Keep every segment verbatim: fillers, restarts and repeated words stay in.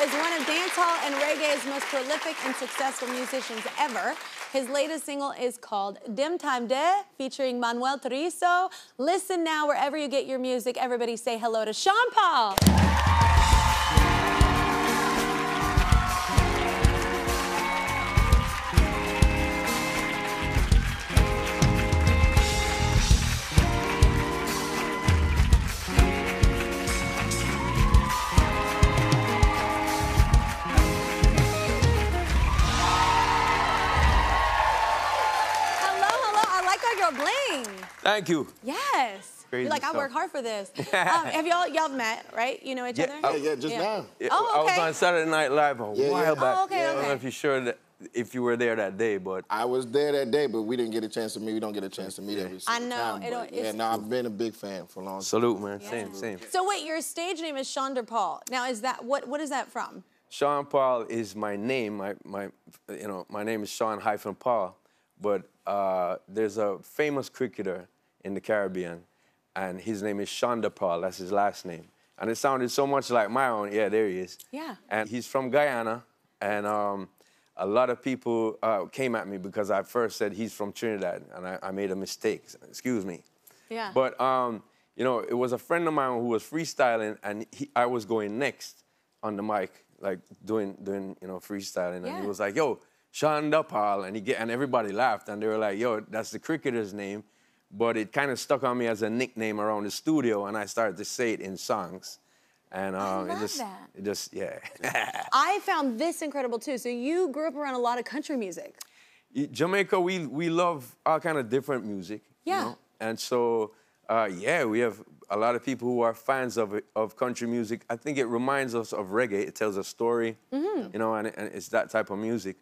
is one of dancehall and reggae's most prolific and successful musicians ever. His latest single is called Dem Time Deh, featuring Manuel Torriso. Listen now wherever you get your music. Everybody say hello to Sean Paul. Thank you. Yes. Crazy You're like, stuff. I work hard for this. um, have y'all y'all met, right? You know each yeah, other? I, yeah, just yeah. now. Yeah, oh, okay. I was on Saturday Night Live a yeah, while yeah. back. Oh, okay, yeah. okay. I don't know if you're sure that if you were there that day, but... I was there that day, but we didn't get a chance to meet. We don't get a chance to meet every single time. I know. Time, yeah, no, I've been a big fan for a long time. Salute, man. Yeah. Same, same. So wait, your stage name is Sean Paul. Now, is that, what, what is that from? Sean Paul is my name. My, my, you know, my name is Sean hyphen Paul, but Uh, there's a famous cricketer in the Caribbean, and his name is Sean Paul. That's his last name. And it sounded so much like my own. Yeah, there he is. Yeah. And he's from Guyana, and um, a lot of people uh, came at me because I first said he's from Trinidad, and I, I made a mistake. Excuse me. Yeah. But, um, you know, it was a friend of mine who was freestyling, and he, I was going next on the mic, like doing, doing you know, freestyling. Yeah. And he was like, yo, Sean Paul, and he get, and everybody laughed, and they were like, yo, that's the cricketer's name, but it kind of stuck on me as a nickname around the studio, and I started to say it in songs. And um, I love it just, that. It just, yeah. I found this incredible too. So you grew up around a lot of country music. Jamaica, we, we love all kind of different music. Yeah. You know? And so, uh, yeah, we have a lot of people who are fans of, of country music. I think it reminds us of reggae. It tells a story, mm-hmm. you know, and, and it's that type of music.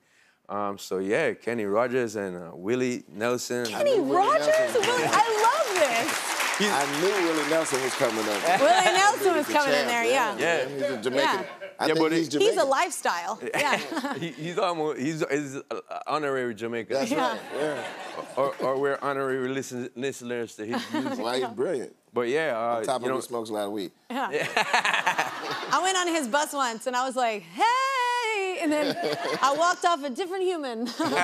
Um, so yeah, Kenny Rogers and uh, Willie Nelson. Kenny Rogers? Willie, Willie, I love this. He's, I knew Willie Nelson was coming up. Willie Nelson was coming in there, yeah. Yeah, yeah. He's a Jamaican. Yeah. I yeah, think but he's, Jamaican. He's a lifestyle. Yeah. he, he's almost he's, he's honorary Jamaican. That's yeah. right. Yeah. Or, or we're honorary listen, listeners to his music. Well, he's brilliant. But yeah, uh, on top you of know, he smokes a lot of weed. Yeah. yeah. I went on his bus once, and I was like, hey. And then I walked off a different human. yeah.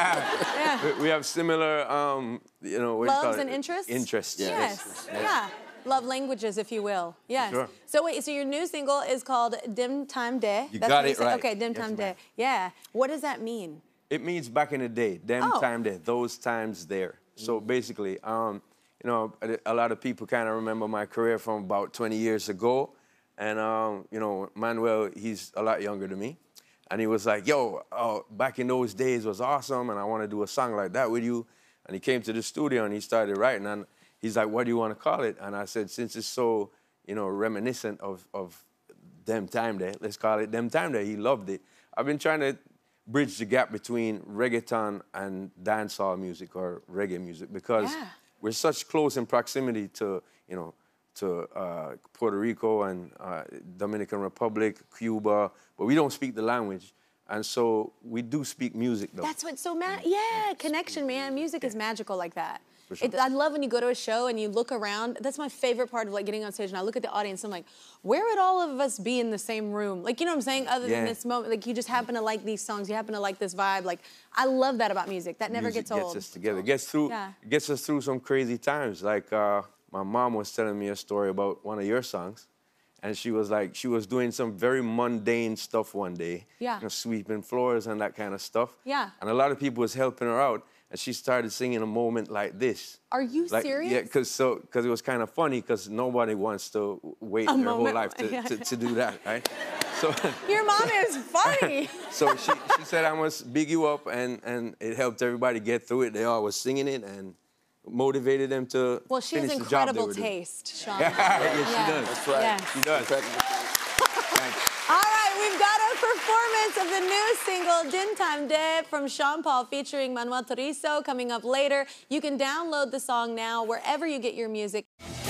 Yeah. We have similar, um, you know, what loves and interests. Interests. Yes. yes. yes. Yeah. Love languages, if you will. Yes. Sure. So wait. So your new single is called "Dem Time Deh." You That's got it right. Okay. Dem yes, Time Deh. Yeah. What does that mean? It means back in the day. Dem oh. Time Deh. Those times there. So basically, um, you know, a lot of people kind of remember my career from about twenty years ago, and um, you know, Manuel, he's a lot younger than me. And he was like, yo, oh, back in those days was awesome, and I want to do a song like that with you. And he came to the studio, and he started writing. And he's like, what do you want to call it? And I said, since it's so, you know, reminiscent of, of Dem Time Deh, let's call it Dem Time Deh. He loved it. I've been trying to bridge the gap between reggaeton and dancehall music or reggae music because yeah. we're such close in proximity to, you know, to uh, Puerto Rico and uh, Dominican Republic, Cuba, but we don't speak the language. And so we do speak music, though. That's what's so mad. Yeah, yeah, connection, man. Music yeah. is magical like that. For sure. it, I love when you go to a show and you look around. That's my favorite part of like getting on stage, and I look at the audience, and I'm like, where would all of us be in the same room? Like, you know what I'm saying? Other yeah. than this moment, like you just happen to like these songs, you happen to like this vibe. Like, I love that about music. That never music gets old. Gets us together. It gets through. Yeah. It gets us through some crazy times, like. Uh, My mom was telling me a story about one of your songs, and she was like, she was doing some very mundane stuff one day, yeah. you know, sweeping floors and that kind of stuff. Yeah. And a lot of people was helping her out, and she started singing a moment like this. Are you like, serious? Yeah, because so, because it was kind of funny, because nobody wants to wait a their moment. whole life to, yeah, to, yeah. to do that, right? So, your mom is funny. So she, she said, I must big you up, and, and it helped everybody get through it. They all was singing it, and motivated them to well, she finish has incredible the job taste, Sean. yeah, yes, yeah. she does. That's right. Yeah. She does. All right, we've got a performance of the new single, Dem Time Deh, from Sean Paul featuring Manuel Torriso coming up later. You can download the song now wherever you get your music.